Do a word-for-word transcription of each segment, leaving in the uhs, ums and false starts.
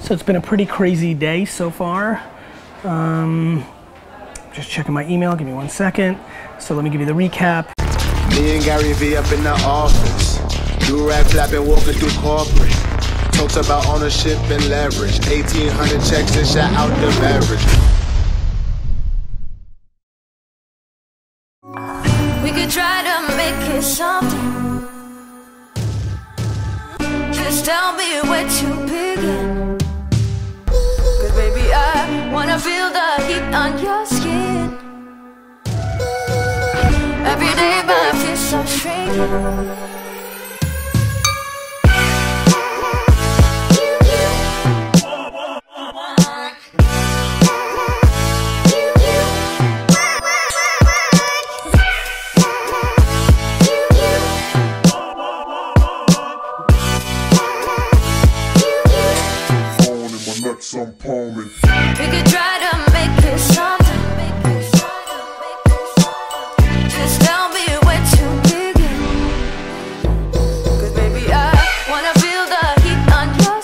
So it's been a pretty crazy day so far. Um, just checking my email, give me one second. So let me give you the recap. Me and Gary V up in the office. Do-rag flapping, walking through corporate. Talks about ownership and leverage. eighteen hundred checks and shout out the beverage. Try to make it something. Just tell me what you picking. Cause baby, I wanna feel the heat on your skin. Every day my fists are shrinking. Some palming. You could try to make it something. Just tell me what you're digging. Cause baby, I wanna feel the heat on your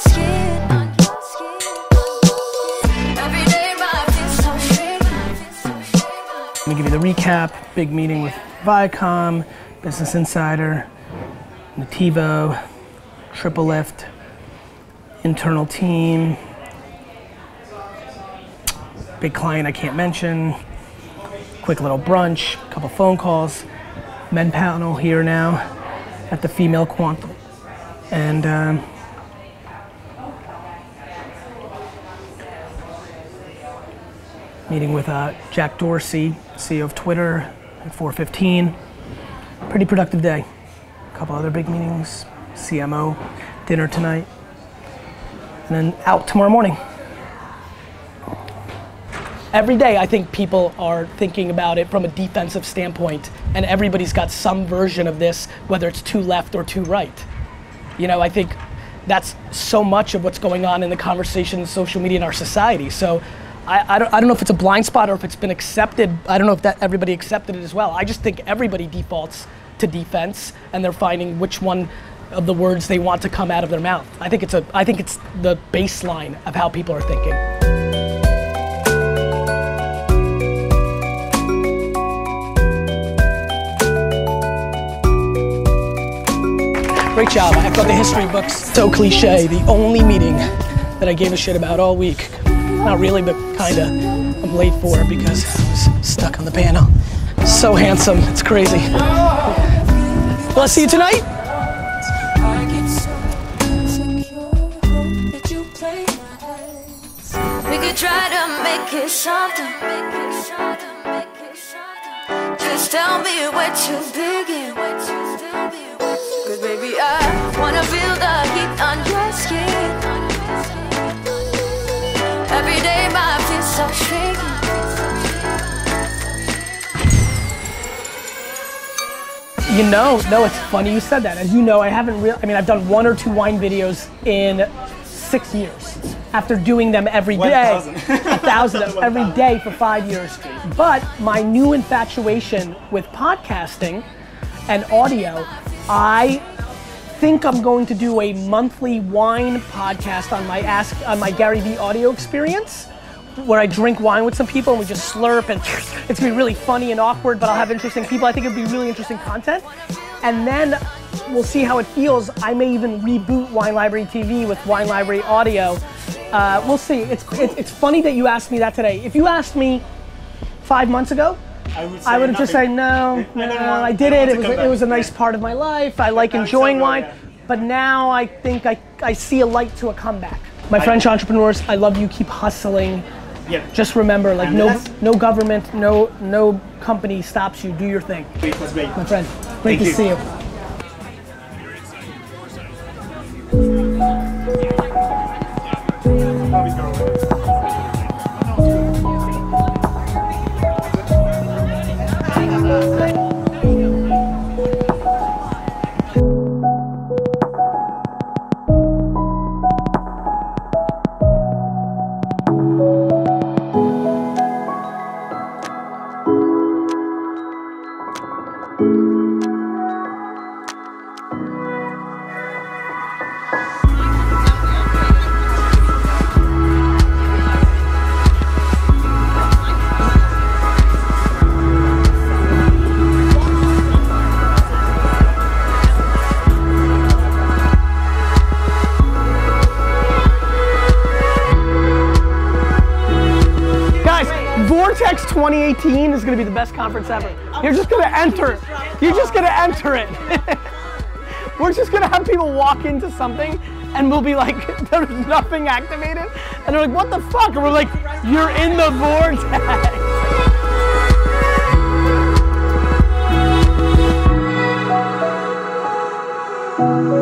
skin. Every day my feet's so shaking. Let me give you the recap. Big meeting with Viacom, Business Insider, Nativo, Triple Lift, internal team. Big client I can't mention, quick little brunch, couple phone calls, men panel here now at the Female Quant, and um, meeting with uh, Jack Dorsey, C E O of Twitter at four fifteen. Pretty productive day. A couple other big meetings, C M O dinner tonight, and then out tomorrow morning. Every day, I think people are thinking about it from a defensive standpoint, and everybody's got some version of this, whether it's too left or too right. You know, I think that's so much of what's going on in the conversation, social media, in our society. So I, I, don't, I don't know if it's a blind spot or if it's been accepted. I don't know if that everybody accepted it as well. I just think everybody defaults to defense, and they're finding which one of the words they want to come out of their mouth. I think it's, a, I think it's the baseline of how people are thinking. Great job, I thought the history book's so cliche. The only meeting that I gave a shit about all week. Not really, but kinda. I'm late for it because I was stuck on the panel. So handsome, it's crazy. Well, I'll see you tonight. We could try to make it something. Just tell me what you're digging, what you're digging. Cause baby, I wanna feel the heat on your skin. Every day my feet's so shaking. You know, no, it's funny you said that. As you know, I haven't really, I mean, I've done one or two wine videos in six years. After doing them every day, one thousand. a thousand of every day for five years. But my new infatuation with podcasting and audio, I think I'm going to do a monthly wine podcast on my Ask on my Gary V audio experience, where I drink wine with some people and we just slurp, and it's gonna be really funny and awkward, but I'll have interesting people. I think it'll be really interesting content. And then we'll see how it feels. I may even reboot Wine Library T V with Wine Library Audio. Uh, we'll see. It's, it's it's funny that you asked me that today. If you asked me five months ago, I would, I would just say, no, no, I did it, it was, it was a nice part of my life, I like enjoying wine, but now I think I, I see a light to a comeback. My French entrepreneurs, I love you, keep hustling. Yep. Just remember, like, no no government, no no company stops you, do your thing. My friend, great to see you. twenty eighteen is gonna be the best conference ever. You're just gonna enter it. You're just gonna enter it. We're just gonna have people walk into something and we'll be like, there's nothing activated. And they're like, what the fuck? And we're like, you're in the vortex. Thank you.